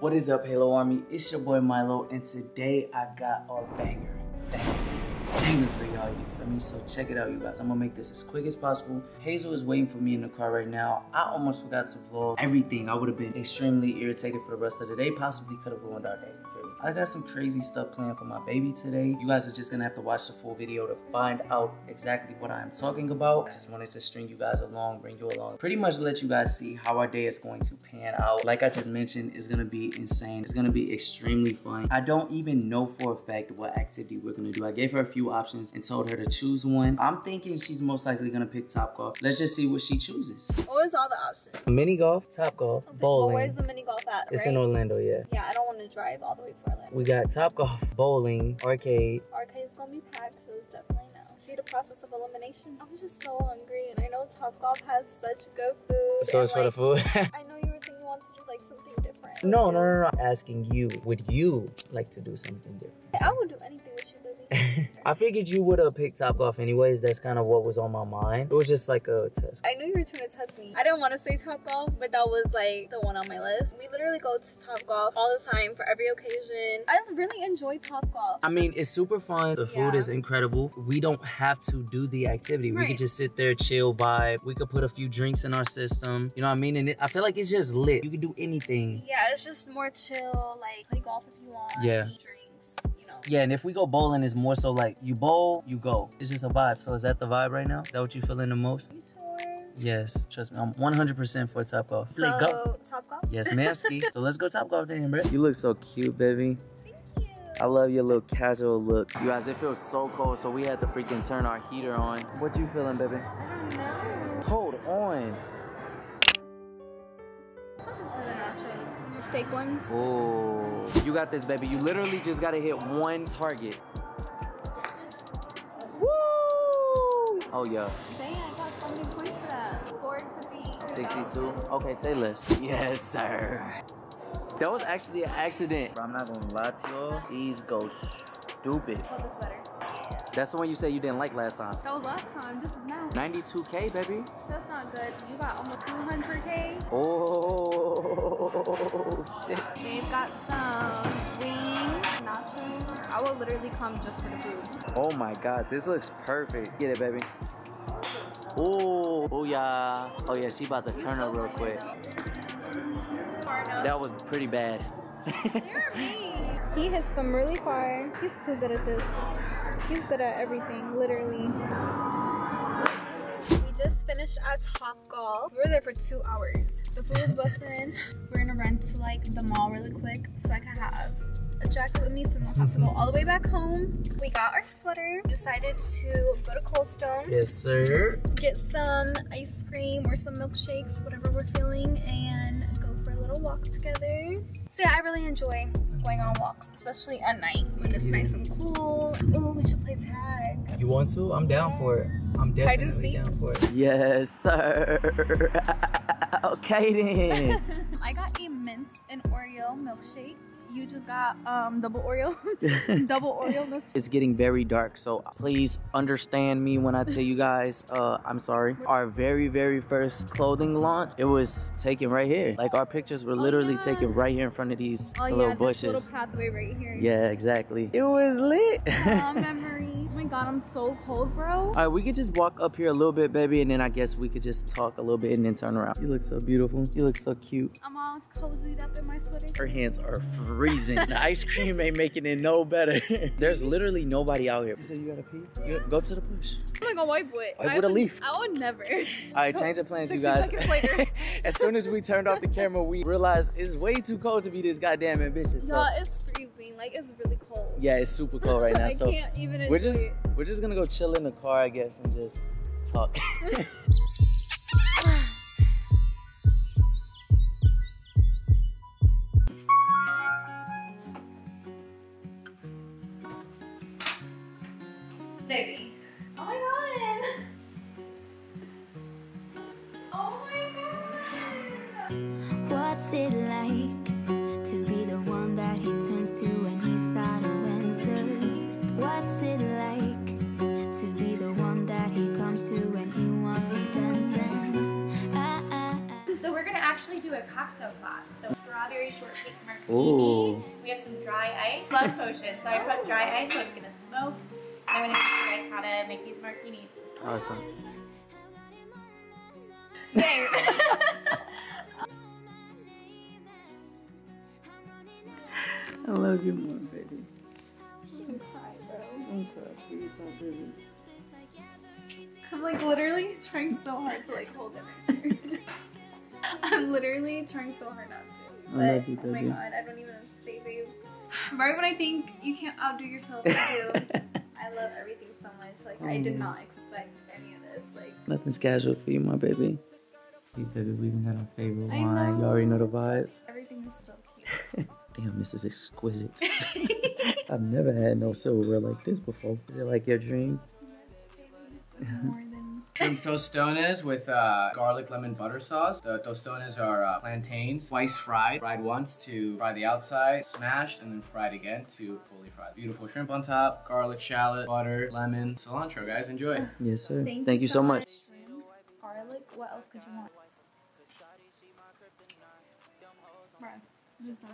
What is up, Halo Army? It's your boy Milo, and today I got a banger for y'all, you feel me? So check it out, you guys. I'm gonna make this as quick as possible. Hazel is waiting for me in the car right now. I almost forgot to vlog everything. I would have been extremely irritated for the rest of the day. Possibly could have ruined our day, you feel me? I got some crazy stuff planned for my baby today. You guys are just gonna have to watch the full video to find out exactly what I'm talking about. I just wanted to string you guys along, bring you along. Pretty much let you guys see how our day is going to pan out. Like I just mentioned, it's gonna be insane. It's gonna be extremely fun. I don't even know for a fact what activity we're gonna do. I gave her a few options and told her to choose one. I'm thinking she's most likely gonna pick Topgolf. Let's just see what she chooses. What was all the options? Mini golf, Topgolf, okay, bowling. Well, where's the mini golf at, right? It's in Orlando, yeah. Yeah, I don't wanna drive all the way to Orlando. We got Topgolf, bowling, arcade. Arcade's gonna be packed, so it's definitely no. See the process of elimination? I was just so hungry, and I know Topgolf has such good food. So it's for the food? I know you were saying you wanted to do like something different. No. I'm asking you, would you like to do something different? I would do anything with you. I figured you would have picked Topgolf anyways. That's kind of what was on my mind. It was just like a test. I knew you were trying to test me. I didn't want to say Topgolf, but that was like the one on my list. We literally go to Topgolf all the time for every occasion. I really enjoy Topgolf. I mean, it's super fun. The food is incredible. We don't have to do the activity. Right. We could just sit there, chill, vibe. We could put a few drinks in our system. You know what I mean? And I feel like it's just lit. You could do anything. Yeah, it's just more chill. Like, play golf if you want. Yeah. Eat drinks. Yeah, and if we go bowling, it's more so like you bowl, you go. It's just a vibe. So is that the vibe right now? Is that what you feeling the most? You sure? Yes. Trust me, I'm 100% for Topgolf. So, go. Topgolf? Yes, ma'amski. So let's go Topgolf then, bro. You look so cute, baby. I love your little casual look. You guys, it feels so cold, so we had to freaking turn our heater on. What you feeling, baby? I don't know. Hold on. Take one. Oh, you got this, baby. You literally just gotta hit one target. Woo! Oh yeah. Dang, I got so many points for that. 4 to be 62. Okay, say less. Yes, sir. That was actually an accident. I'm not gonna lie to y'all. These go stupid. That's the one you said you didn't like last time. That was last time. This is now. 92K, baby. That's not good. You got almost 200K. Oh, shit. They've got some wings, nachos. I will literally come just for the food. Oh, my God. This looks perfect. Get it, baby. Oh, yeah. Oh, yeah. She about to turn her real quick. That was pretty bad. You're mean. He hits them really far. He's too good at this. He's good at everything, literally. We just finished at Topgolf. We were there for 2 hours. The food is busting. We're gonna run to like the mall really quick so I can have a jacket with me so we don't have to go all the way back home. We got our sweater. Decided to go to Cold Stone. Yes, sir. Get some ice cream or some milkshakes, whatever we're feeling, and go for a little walk together. So yeah, I really enjoy going on walks, especially at night when it's nice and cool. Oh, we should play tag. You want to? I'm down for it. I'm definitely down for it. Yes, sir. Okay then. I got a mint and Oreo milkshake. You just got double Oreo. Double Oreo milkshake. It's getting very dark, so please understand me when I tell you guys I'm sorry. Our very first clothing launch, it was taken right here. Like our pictures were literally taken right here in front of these little bushes. This little pathway right here. Yeah, exactly. It was lit. Memory. Oh my God, I'm so cold, bro. All right, we could just walk up here a little bit, baby, and then I guess we could just talk a little bit and then turn around. You look so beautiful. You look so cute. I'm all cozied up in my sweater. Her hands are freezing. The ice cream ain't making it no better. There's literally nobody out here. You said you gotta pee? Yeah. You go to the bush. I'm like a white boy. Like with a leaf. I would never. All right, change the plans, you guys. As soon as we turned off the camera, we realized it's way too cold to be this goddamn ambitious. Y'all, it's freezing. Like, it's really cold. Yeah, it's super cold right now. I so can't even enjoy it. We're just gonna go chill in the car, I guess, and just talk. Baby. Oh my God. Oh my God. What's it like to be the one that he turns to when he's out of answers? What's it like to be the one that he comes to when he wants to dance? So we're gonna actually do a cocktail class. So strawberry shortcake martini. Ooh. We have some dry ice, love potion. So I put dry ice so it's gonna smoke. And I'm gonna teach you guys how to make these martinis. Awesome. Thanks. I love you more, baby. I'm crying, bro. You're so pretty. I'm like literally trying so hard to like hold it. I'm literally trying so hard not to. But, I love you, baby. Oh my god, I don't even say babe. Right when I think you can't outdo yourself, I do. I love everything so much. Like I did not expect any of this. Like nothing's casual for you, my baby. You baby, we even got our favorite wine. You already know the vibes. Everything is so cute. Damn, this is exquisite. I've never had no silverware like this before. Is it like your dream? More than... Shrimp tostones with garlic lemon butter sauce. The tostones are plantains, twice fried. Fried once to fry the outside, smashed, and then fried again to fully fry. Beautiful shrimp on top, garlic, shallot, butter, lemon, cilantro, guys. Enjoy. Yes, sir. Thank you so much. Shrimp, garlic, what else could you want? Bro, this is so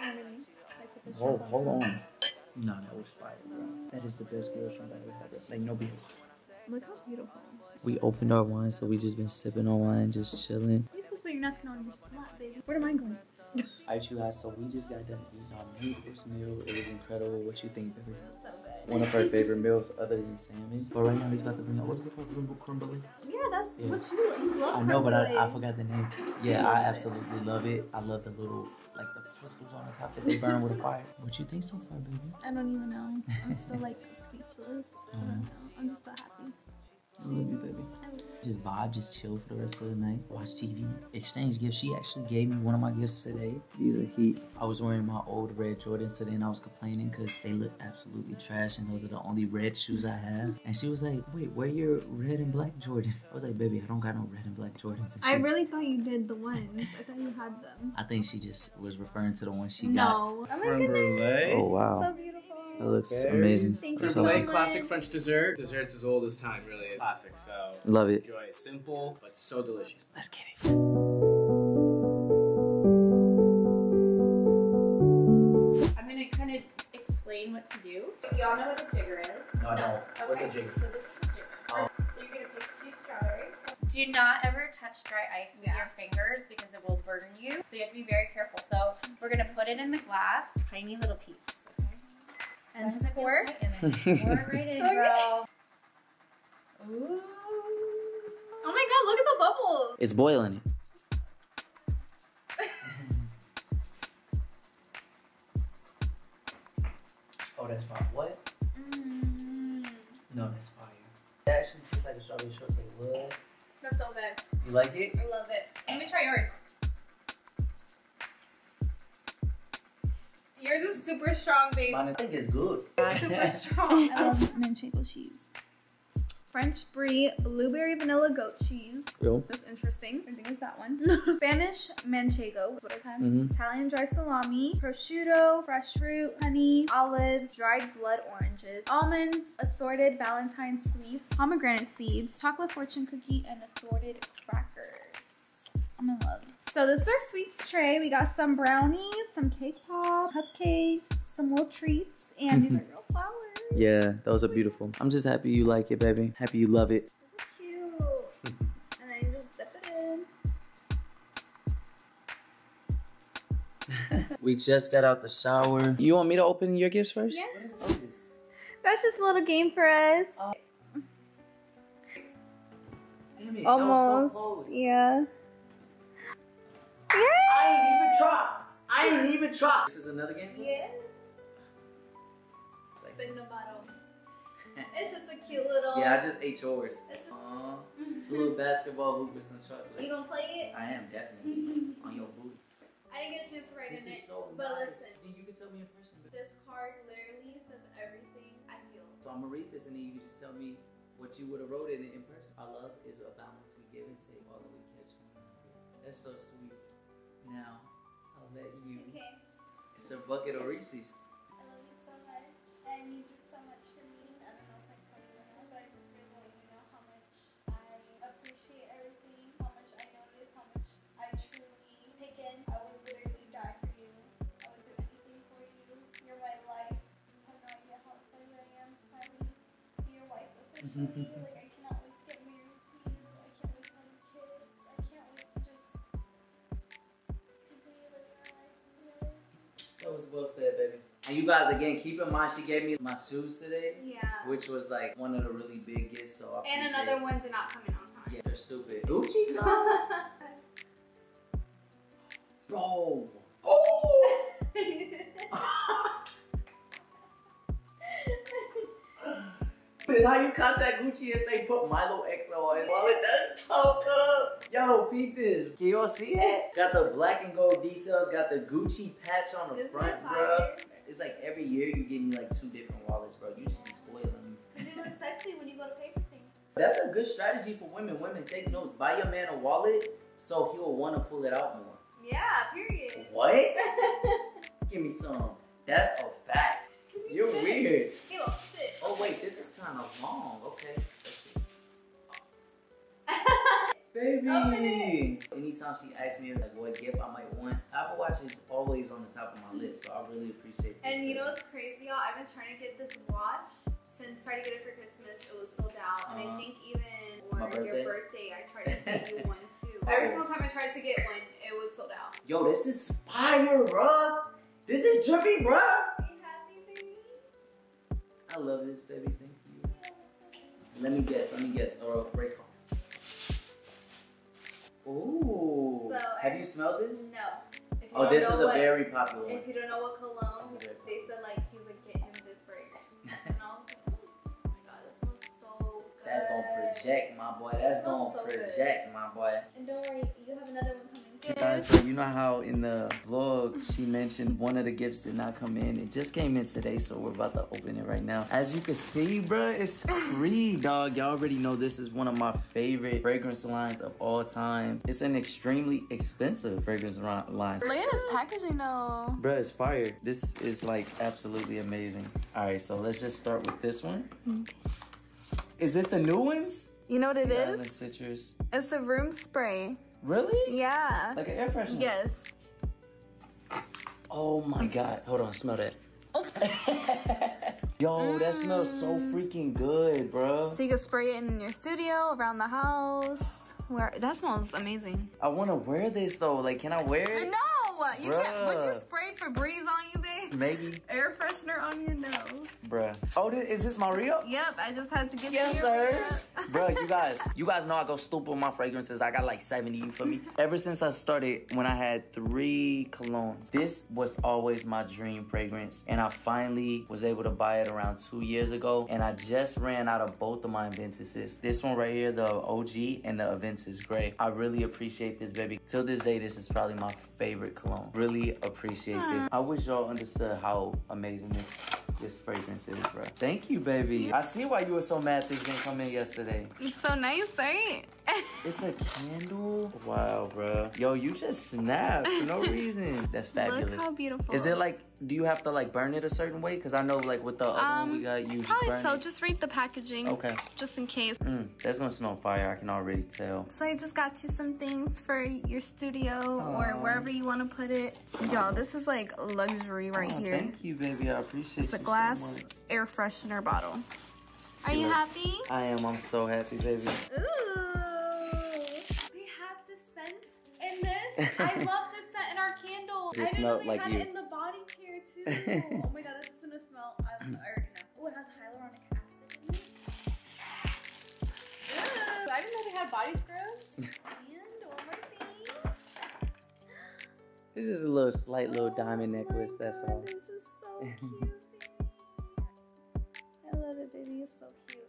good. Whoa, hold on. No, that was fire, bro. That is the best girl shrimp I've ever had. Like, no BS. Look how beautiful. We opened our wine, so we just been sipping on wine, just chilling. You put your napkin on your lap, baby. Where am I going? I too high, so we just got done eating our meals. It was incredible. What you think, baby? So good. One of our favorite meals, other than salmon. But right now, he's about to bring out what's it called? Crumbly? Yeah, that's what you love. I know, but I forgot the name. Yeah, I absolutely love it. I love the little, like, the crystals on the top that they burn with a fire. What you think so far, baby? I don't even know. I'm still, like, speechless. I don't know. I'm just so happy. I love you, baby. Just vibe, just chill for the rest of the night. Watch TV, exchange gifts. She actually gave me one of my gifts today. These are heat. I was wearing my old red Jordans today and I was complaining because they look absolutely trash and those are the only red shoes I have. And she was like, wait, wear your red and black Jordans. I was like, baby, I don't got no red and black Jordans. And I really thought you did the ones. I thought you had them. I think she just was referring to the ones she got. No. Oh my goodness. Oh, wow. So beautiful. It looks amazing. Thank you so much. Classic French dessert. Dessert's as old as time, really. It's classic, so love it. Enjoy. Simple, but so delicious. Let's get it. I'm gonna kind of explain what to do. Y'all know what a jigger is? No, I don't. Okay. What's a jigger? So this is a jigger. Oh. So you're gonna pick two strawberries. Do not ever touch dry ice with your fingers because it will burn you. So you have to be very careful. So we're gonna put it in the glass, tiny little piece. And just pour. And then pour right in, bro. Ooh. Oh my god, look at the bubbles. It's boiling. Oh, that's fire. What? Mm. No, that's fire. It actually tastes like a strawberry shortcake. What? That's so good. You like it? I love it. Let me try yours. Yours is super strong, babe. Mine, I think, is good. Super strong. I love manchego cheese. French brie, blueberry vanilla goat cheese. Real. That's interesting. I think it's that one. Spanish manchego. What I have. Italian dry salami, prosciutto, fresh fruit, honey, olives, dried blood oranges, almonds, assorted Valentine sweets, pomegranate seeds, chocolate fortune cookie, and assorted crackers. I'm in love. So this is our sweets tray. We got some brownies, some cake pop, cupcakes, some little treats, and these are real flowers. Yeah, those are beautiful. I'm just happy you like it, baby. Happy you love it. Those are cute. And then you just dip it in. We just got out the shower. You want me to open your gifts first? Yes. What is this? That's just a little game for us. Damn it, almost. That was so close. Yeah. Yay! I didn't even try. This is another game? Yeah. Spin the bottle. It's just a cute little... Yeah, I just ate yours. It's, aww, it's a little basketball hoop with some chocolate. You gonna play it? I am, definitely. On your booty. I didn't get a chance to write this in it, so but nice. Listen. You can tell me in person. This card literally says everything I feel. So I'm gonna read this and then you can just tell me what you would have wrote in it in person. Our love is a balance we give and take while we catch one. That's so sweet. Now, I'll let you. Okay. It's a bucket of Reese's. I love you so much. I need you so much for me. I don't know if I tell you or not, but I just really want you to know how much I appreciate everything, how much I That was well said, baby. And you guys, again, keep in mind, she gave me my shoes today. Yeah. Which was like one of the really big gifts, so I appreciate it. And another ones are not coming on time. Yeah, they're stupid. Gucci guys? Bro. Oh! How you contact Gucci and say put Milo XO in wallet? That's tough up. Yo, peep this. Can y'all see it? Got the black and gold details. Got the Gucci patch on the front, bro. It's like every year you give me like 2 different wallets, bro. You just be spoiling me. It looks sexy when you go to pay for things. That's a good strategy for women. Women, take notes. Buy your man a wallet so he'll want to pull it out more. Yeah, period. What? Give me some. That's a fact. You're weird. Oh wait, this is kind of long. Okay, let's see. Baby! Anytime she asks me like what gift I might want, Apple Watch is always on the top of my list, so I really appreciate it. And you know what's crazy, y'all? I've been trying to get this watch since I tried to get it for Christmas. It was sold out, and I think even for your birthday, I tried to get you one too. Every single time I tried to get one, it was sold out. Yo, this is fire, bruh! This is drippy, bruh! I love this, baby. Thank you. Let me guess. Or break on. Ooh. So have you smelled this? No. Oh, this is a very popular one. If you don't know what cologne, they said like he would get him this fragrance. And I was like, oh my god, this smells so good. That's gonna project, my boy. That's gonna project, my boy. And don't worry, you have another one coming. Guys, so you know how in the vlog she mentioned one of the gifts did not come in. It just came in today, so we're about to open it right now. As you can see, bruh, it's free, dog. Y'all already know this is one of my favorite fragrance lines of all time. It's an extremely expensive fragrance line. Look at this packaging, though. Bruh, it's fire. This is like absolutely amazing. All right, so let's just start with this one. Is it the new ones? You know what it is? Island citrus. It's a room spray. Really? Yeah. Like an air freshener? Yes. Oh my god. Hold on, smell that. Oh. Yo, that smells so freaking good, bro. So you can spray it in your studio, around the house. Where that smells amazing. I want to wear this though. Like, can I wear it? No, you can't. Would you spray Febreze on you, babe? Maybe. Air freshener on your nose. Bruh. Oh, is this Mario? Yep, I just had to get you your Bruh, you guys know I go stupid with my fragrances. I got like 70 for me. Ever since I started, when I had 3 colognes, this was always my dream fragrance. And I finally was able to buy it around 2 years ago. And I just ran out of both of my Aventuses. This one right here, the OG, and the Aventus Grey. I really appreciate this, baby. Till this day, this is probably my favorite cologne. Really appreciate this. I wish y'all understood how amazing this fragrance is, bro. Thank you, baby. I see why you were so mad things didn't come in yesterday. It's so nice, right? It's a candle. Wow, bro. Yo, you just snapped for no reason. That's fabulous. Look how beautiful. Is it like, do you have to like burn it a certain way? Because I know like with the other one we got, you probably just burn it. Just read the packaging. Okay. Just in case. That's going to smell fire. I can already tell. So I just got you some things for your studio or wherever you want to put it. Y'all, this is like luxury right here. Thank you, baby. I appreciate it. It's a glass air freshener bottle. Are you happy? I am. I'm so happy, baby. Ooh. I love this scent in our candle. Just I didn't know they had it in the body care too. Oh my god, this is gonna smell. I already know. Oh, it has hyaluronic acid in it. Ooh, I didn't know they had body scrubs. And one more thing. It's just a little slight little diamond necklace, that's all. This is so cute. I love it, baby. It's so cute.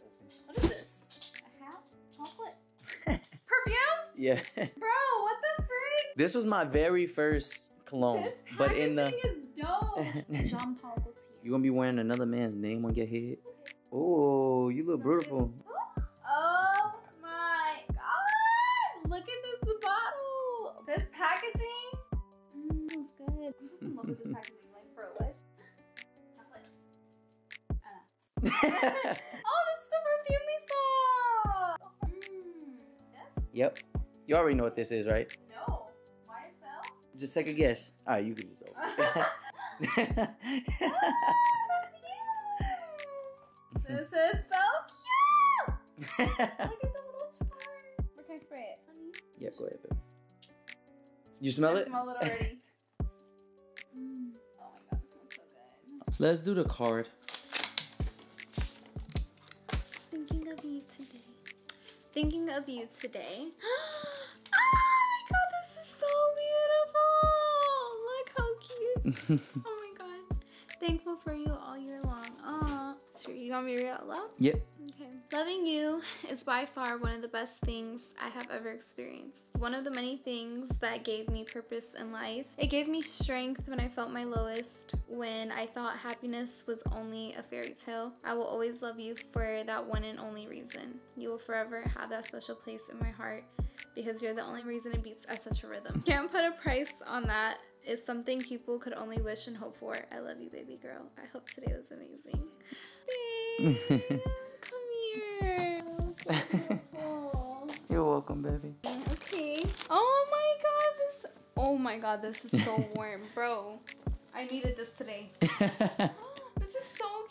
What is this? A hat? Chocolate? Perfume? Yeah. Bro, what the freak? This was my very first cologne. This but in the is dope. Jean Paul Gaultier. You gonna be wearing another man's name on your head? Oh, you look beautiful. Oh my god! Look at this bottle. This packaging. It's good. I'm just in love with this packaging. Like for what? Chocolate. Oh, this is the perfume we saw. Yep. You already know what this is, right? No. YSL? Just take a guess. All right, you can just open it. This is so cute! Look at the little star. We're gonna spray it, honey. Yeah, go ahead, babe. You smell it? I smell it already. Oh my god, it smells so good. Let's do the card. Thinking of you today. Thinking of you today. Oh my god, this is so beautiful. Look how cute. Oh my god. Thankful for you all year long. Aw. You want me to read out loud? Yep. Okay. Loving you is by far one of the best things I have ever experienced. One of the many things that gave me purpose in life. It gave me strength when I felt my lowest, when I thought happiness was only a fairy tale. I will always love you for that one and only reason. You will forever have that special place in my heart, because you're the only reason it beats at such a rhythm. Can't put a price on that. It's something people could only wish and hope for. I love you, baby girl. I hope today was amazing. Babe, come here. So you're welcome, baby. Okay. Oh my god, this is so warm, bro. I needed this today. This is so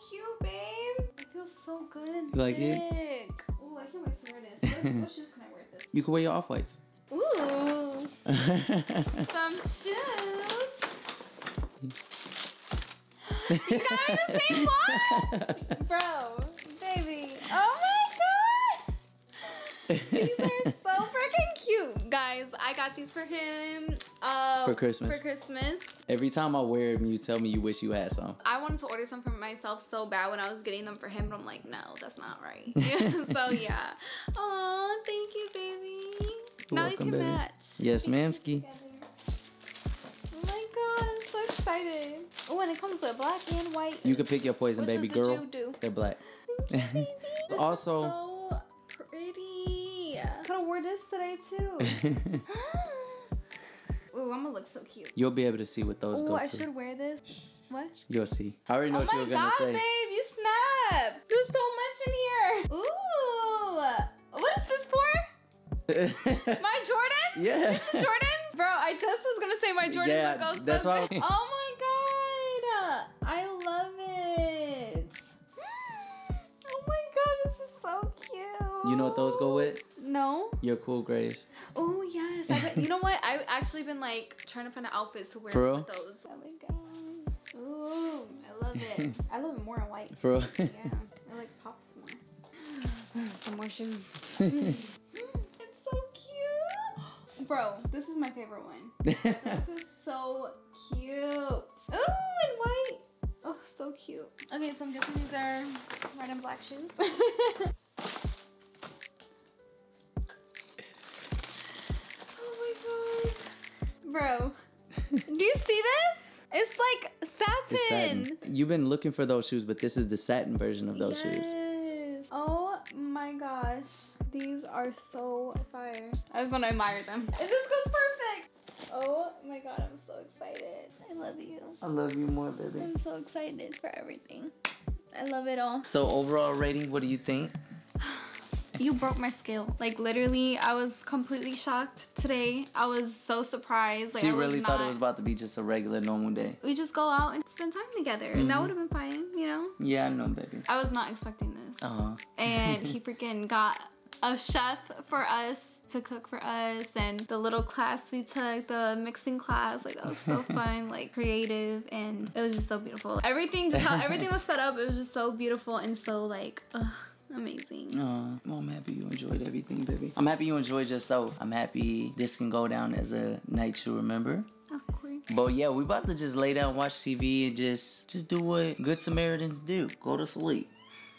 cute, babe. It feels so good. You like it? Oh, I can't wait to wear this. What shoes can I wear this? You can wear your off-whites. Ooh. Some shoes. You got me the same one? Bro, baby. Oh my god. These are so freaking cute. Guys, I got these for him. For Christmas. For Christmas. Every time I wear them, you tell me you wish you had some. I wanted to order some for myself so bad when I was getting them for him, but I'm like, no, that's not right. So yeah. Aw, thank you, baby. Now you can match. Yes, ma'amski. Excited. Oh, and it comes with black and white. You can pick your poison, baby girl. They're black. Thank you, baby. This also is so pretty. Could have wore this today too. Ooh, I'm gonna look so cute. You'll be able to see what those. Oh, I should wear this. What? You'll see. I already know what you were gonna say. Oh my god, babe, you snapped. There's so much in here. Ooh, what is this for? My Jordan? Yeah. This is Jordan. Bro, I just was gonna say my Jordans look all stupid. Oh my god, I love it. Oh my god, this is so cute. You know what those go with? No. Your cool grays. Oh yes, you know what? I've actually been like trying to find an outfit to wear with those. Oh my gosh. Ooh, I love it. I love it more in white. Bro. Yeah, I like pops more. Some more shoes. Bro, this is my favorite one. This is so cute. Oh, and white. Oh, so cute. Okay, so I'm guessing these are red and black shoes. Oh my god. Bro, do you see this? It's like satin. It's satin. You've been looking for those shoes, but this is the satin version of those shoes. Oh my gosh. These are so fire. I just want to admire them. It just goes perfect. Oh my god, I'm so excited. I love you. I love you more, baby. I'm so excited for everything. I love it all. So overall rating, what do you think? You broke my scale. Like literally, I was completely shocked today. I was so surprised. Like, she really thought it was about to be just a regular normal day. We just go out and spend time together. Mm-hmm. That would have been fine, you know? Yeah, I know, baby. I was not expecting this. Uh-huh. And he freaking got a chef for us to cook for us, and the little class we took, the mixing class, like that was so fun, like creative, and it was just so beautiful. Everything, just how everything was set up, it was just so beautiful and so like amazing. Oh, I'm happy you enjoyed everything, baby. I'm happy you enjoyed yourself. I'm happy this can go down as a night to remember. Of course. But yeah, we about to just lay down, watch TV, and just do what good Samaritans do, go to sleep.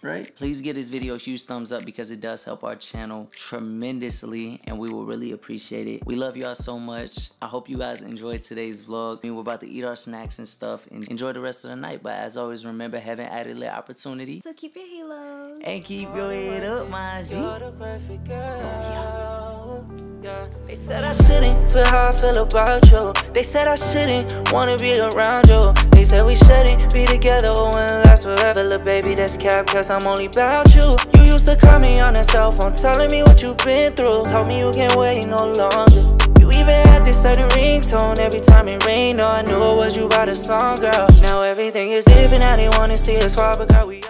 Right? Please give this video a huge thumbs up because it does help our channel tremendously and we will really appreciate it. We love y'all so much. I hope you guys enjoyed today's vlog. We're about to eat our snacks and stuff and enjoy the rest of the night. But as always, remember, having added lit opportunity. So keep your halos. And keep your head up, my G. You're the perfect girl. Oh, yeah. They said I shouldn't feel how I feel about you. They said I shouldn't wanna be around you. They said we shouldn't be together or we'll last forever. Look, baby, that's cap, cause I'm only about you. You used to call me on that cell phone, telling me what you've been through. Told me you can't wait no longer. You even had this certain ringtone every time it rained. Oh, I knew it was you by the song, girl. Now everything is different, now they wanna see us fall, but girl, we